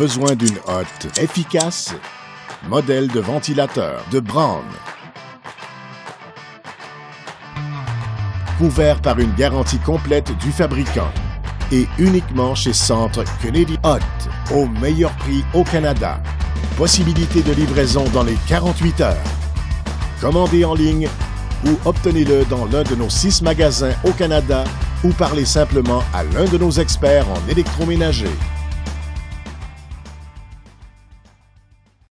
besoin d'une hotte efficace, modèle de ventilateur de Broan. Couvert par une garantie complète du fabricant et uniquement chez Centre Kennedy Hot, au meilleur prix au Canada. Possibilité de livraison dans les 48 heures. Commandez en ligne ou obtenez-le dans l'un de nos 6 magasins au Canada ou parlez simplement à l'un de nos experts en électroménager.